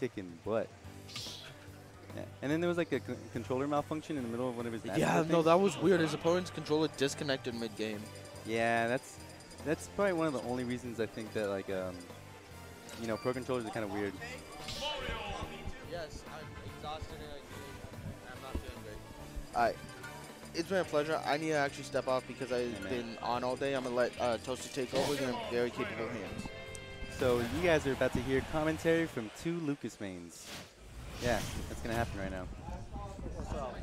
kicking butt. Yeah. And then there was like a controller malfunction in the middle of one of his. Yeah, no, that was weird. His opponent's controller disconnected mid-game. Yeah, that's probably one of the only reasons I think that like you know, pro controllers are kind of weird. Yes, I'm exhausted and I'm not doing great. All right. It's been a pleasure. I need to actually step off because I've been on all day. I'm going to let Toaster take over. He's in very capable hands. So you guys are about to hear commentary from two Lucas mains. Yeah, that's going to happen right now. What's up?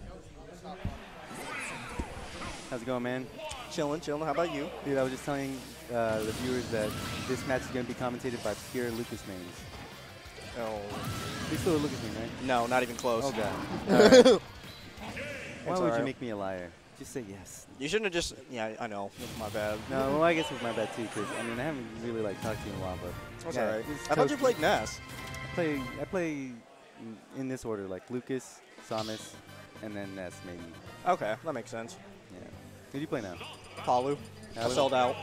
How's it going, man? Chilling, chilling. How about you? Dude, I was just telling the viewers that this match is going to be commentated by pure Lucas mains. Oh. You're still a Lucas main, right? No, not even close. Oh, God. All right. Why would you make me a liar? Just say yes. You shouldn't have just... Yeah, I know. It's my bad. No, well, I guess it's my bad, too, because, I mean, I haven't really, like, talked to you in a while, but... That's all right. I thought you played Ness. I play in this order, like, Lucas, Samus, and then Ness, maybe. Okay, that makes sense. Yeah. Who do you play now? Palu. I sold out.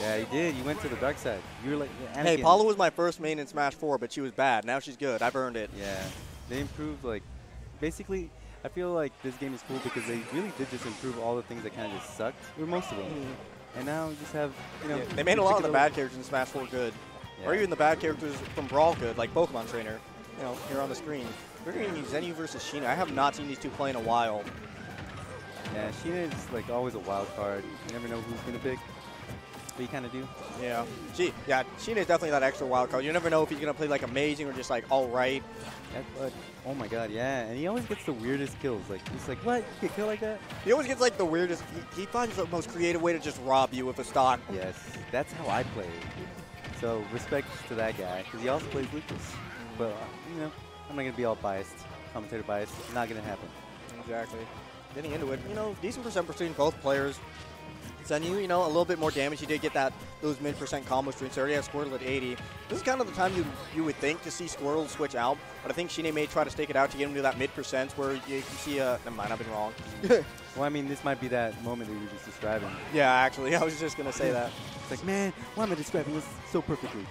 Yeah, you did. You went to the dark side. You were like... Anakin. Hey, Palu was my first main in Smash 4, but she was bad. Now she's good. I've earned it. Yeah. They improved, like... Basically... I feel like this game is cool because they really did just improve all the things that kind of just sucked, or most of them. And now we just have, you know... Yeah, they made a lot of the bad characters in Smash 4 good. Yeah. Or even the bad characters from Brawl good, like Pokemon Trainer, you know, here on the screen. We're going to use Zenyou versus Sheena. I have not seen these two play in a while. Yeah, Sheena is, like, always a wild card. You never know who's going to pick. But you kind of do. Yeah. Gee, yeah, Sheena is definitely that extra wild card. You never know if he's going to play, like, amazing or just, like, all right. Oh my god, yeah, and he always gets the weirdest kills. Like, he's like, what? You get killed like that? He always gets, like, the weirdest. He finds the most creative way to just rob you with a stock. Yes, that's how I play. So, respect to that guy, because he also plays Lucas. But, you know, I'm not going to be all biased. Commentator biased. Not going to happen. Exactly. Getting into it, you know, decent percent between both players. Zenyou, you know, a little bit more damage. He did get those mid-percent combo streaks. He already has Squirtle at 80. This is kind of the time you would think to see Squirtle switch out, but I think Sheena may try to stake it out to get him to that mid-percent where you can see never mind, I've been wrong. Well, I mean, this might be that moment that you were just describing. Yeah, actually, I was just going to say that. It's like, man, why am I describing this so perfectly?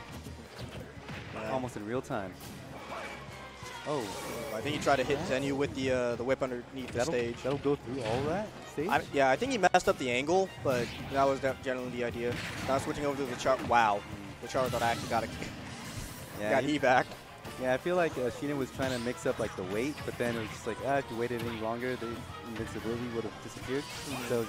Yeah. Almost in real time. Oh. I think he tried to hit Zenyou with the whip underneath the stage. That'll go through all that stage? Yeah, I think he messed up the angle, but that was generally the idea. Now switching over to the Charizard. Wow. The Charizard actually got he back. Yeah, I feel like Sheena was trying to mix up like the weight, but then it was just like, if you waited any longer, the invincibility would have disappeared. So,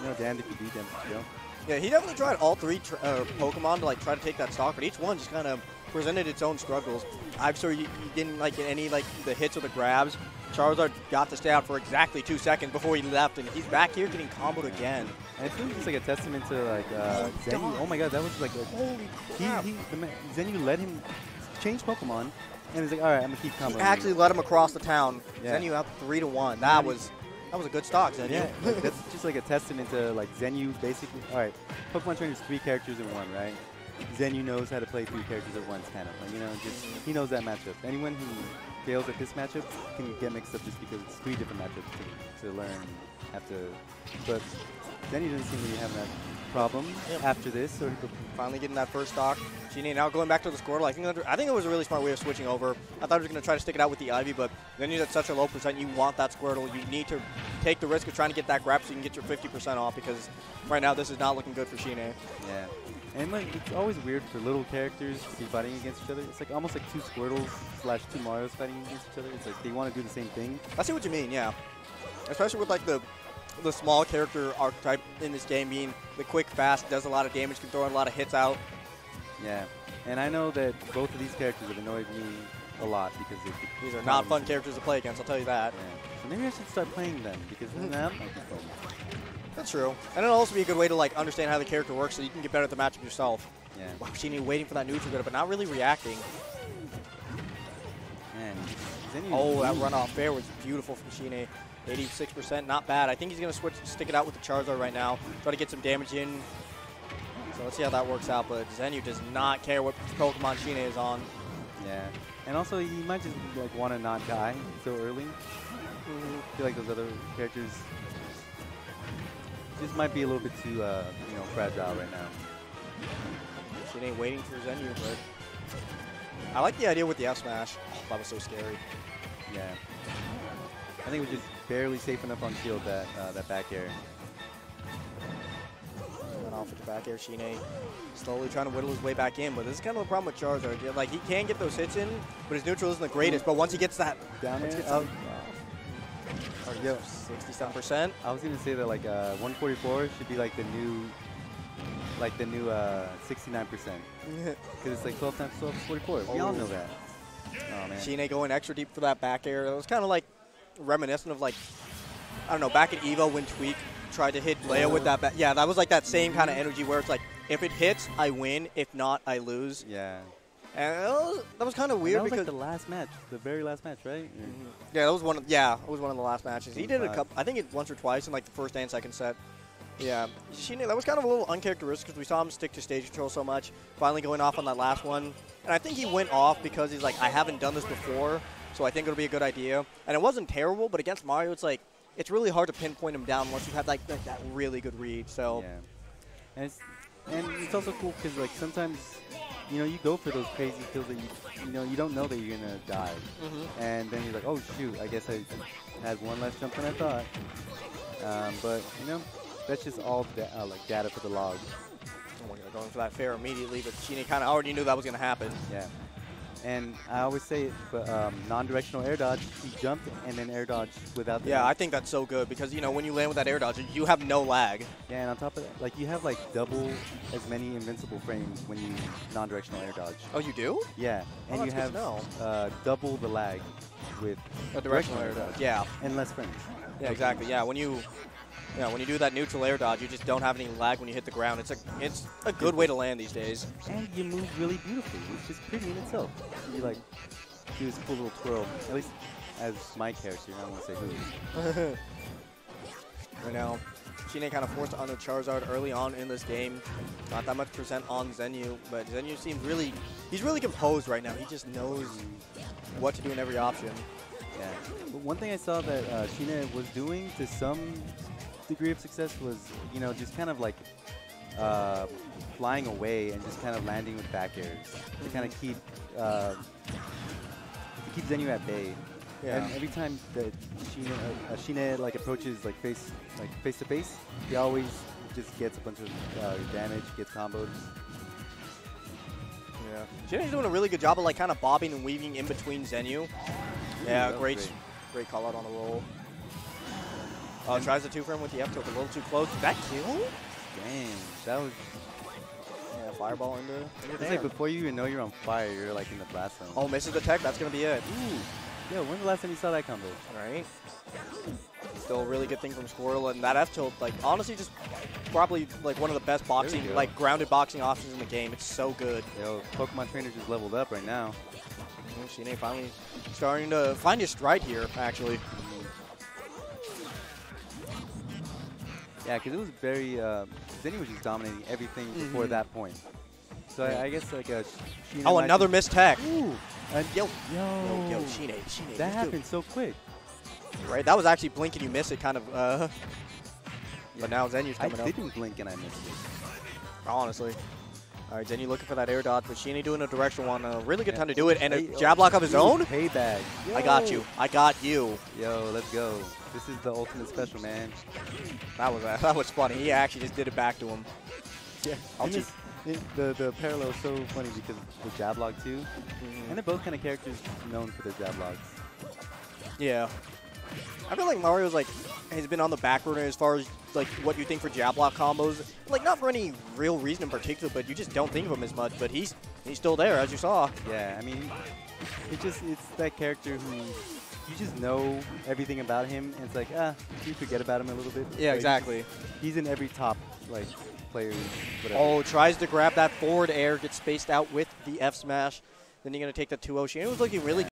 you know, damned if you beat them, you know? Yeah, he definitely tried all three Pokemon to like try to take that stock, but each one just kind of presented its own struggles. I'm sure you didn't like any like the hits or the grabs. Charizard got to stay out for exactly 2 seconds before he left, and he's back here getting comboed again. And it's really just like a testament to like Zenyou. Oh my god, that was like a holy crap. Zenyou let him change Pokemon, and he's like, all right, I'm gonna keep comboing. He actually let him across the town. Yeah. Zenyou out 3-1. That was a good stock, Zenyou. Yeah, like, that's just like a testament to like Zenyou basically. All right, Pokemon Trainer is 3 characters in 1, right? Zenyou knows how to play 3 characters at once, kind of. Like, you know, just he knows that matchup. Anyone who fails at this matchup can get mixed up just because it's 3 different matchups to learn. But Zenyou doesn't seem to be having that problem after this. So finally getting that first stock. Sheena now going back to the Squirtle. I think it was a really smart way of switching over. I thought he was going to try to stick it out with the Ivy, but Zenyou's at such a low percent. You want that Squirtle. You need to take the risk of trying to get that grab so you can get your 50% off, because right now this is not looking good for Sheena. Yeah. And like, it's always weird for little characters to be fighting against each other. It's like almost like 2 Squirtles/2 Marios fighting against each other. It's like they want to do the same thing. I see what you mean, yeah. Especially with like the small character archetype in this game being the quick, fast, does a lot of damage, can throw in a lot of hits out. Yeah, and I know that both of these characters have annoyed me a lot because these are not fun characters to play against, I'll tell you that. Yeah. So maybe I should start playing them, because then that might be fun. That's true. And it'll also be a good way to like understand how the character works so you can get better at the matchup yourself. Yeah. Wow, Sheena waiting for that neutral good, but not really reacting. Man. Oh, that runoff there was beautiful from Sheena. 86%, not bad. I think he's going to stick it out with the Charizard right now. Try to get some damage in. So let's see how that works out, but Zenyou does not care what Pokemon Sheena is on. Yeah. And also, he might just like want to not die so early. I feel like those other characters... This might be a little bit too, you know, fragile right now. She ain't waiting for Zenyou, but I like the idea with the F smash. Oh, that was so scary. Yeah. I think we're just barely safe enough on shield that that back air. Went off with the back air. Sheena slowly trying to whittle his way back in, but this is kind of a problem with Charizard. Like, he can get those hits in, but his neutral isn't the greatest. But once he gets that down air, 67%. I was gonna say that like 144 should be like the new. 69%. Because it's like 12 times 12 is 44. We all know that. Oh, man. Sheena going extra deep for that back air. It was kind of like reminiscent of like, I don't know, back at Evo when Tweak tried to hit Leia with that back. Yeah, that was like that same kind of energy where it's like, if it hits, I win. If not, I lose. Yeah. And that was kind of weird because like the last match, the very last match, right? Mm-hmm. Yeah, that was one. It was one of the last matches. He did a couple. I think it once or twice in like the first and second set. Yeah, Sheena, that was kind of a little uncharacteristic because we saw him stick to stage control so much, finally going off on that last one. And I think he went off because he's like, I haven't done this before, so I think it'll be a good idea. And it wasn't terrible, but against Mario, it's like, it's really hard to pinpoint him down once you have like that really good read. So, yeah. And it's also cool because like sometimes, you know, you go for those crazy kills that you don't know that you're gonna die. Mm-hmm. And then you're like, oh shoot, I guess I had one less jump than I thought. But you know. That's just all like data for the log. Oh my God, going for that fair immediately, but Sheena kind of already knew that was going to happen. Yeah. And I always say it, but non-directional air dodge, he jumped and then air dodged without the I think that's so good because, you know, when you land with that air dodge, you have no lag. Yeah, and on top of that, like, you have, like, double as many invincible frames when you non-directional air dodge. Oh, you do? Yeah. And you have double the lag with a directional air dodge. Yeah. And less frames. Yeah, exactly. Yeah, when you do that neutral air dodge, you just don't have any lag when you hit the ground. It's a good way to land these days. And you move really beautifully, which is pretty in itself. You like do this cool little twirl, at least as my character. I don't want to say who. Right now, Sheena kind of forced on the Charizard early on in this game. Not that much percent on Zenyou, but Zenyou seems really—he's really composed right now. He just knows what to do in every option. Yeah. But one thing I saw that Sheena was doing to some degree of success was, you know, just kind of like flying away and just kind of landing with back airs to kind of keep Zenyou at bay. Yeah. And every time that Sheena like approaches like face to face, he always just gets a bunch of damage, gets combos. Yeah, Sheena's doing a really good job of like kind of bobbing and weaving in between Zenyou. Yeah, great call out on the roll. Tries the two-frame with the F-tilt a little too close. Did that kill? Dang, that was... Yeah, fireball into it. It's like before you even know you're on fire, you're like in the blast zone. Oh, misses the tech, that's going to be it. Ooh. Yeah, when's the last time you saw that combo? Right? Still a really good thing from Squirtle, and that F-tilt, like, honestly, just probably, like, one of the best boxing, like, grounded boxing options in the game. It's so good. Yo, Pokemon Trainer just leveled up right now. Sheena finally starting to find his stride here, actually. Yeah, because it was very, Zenyou was just dominating everything before that point. So I guess like a Sheena. Oh, another missed tech. Ooh. And yo, Sheena. That happened so quick. Right, that was actually blink and you miss it kind of, But now Zenyou's coming up. I didn't blink and I missed it. Honestly. All right, Zenyou looking for that air dodge, but Sheena doing a directional one. A really good time to do it, and a jab lock of his own. Payback. Yo. I got you. Yo, let's go. This is the ultimate special, man. That was funny. He actually just did it back to him. Yeah. The parallel is so funny because the jab lock too, and they're both kind of characters known for their jab locks. Yeah. I feel like Mario's like has been on the back burner as far as like what you think for jab lock combos. Like not for any real reason in particular, but you just don't think of him as much. But he's still there as you saw. Yeah. I mean, it's that character who. You just know everything about him, and it's like, you forget about him a little bit. Yeah, like, exactly. He's in every top, like, player. Whatever. Oh, tries to grab that forward air, gets spaced out with the F smash. Then you're going to take the 2-0. Sheena was looking really good.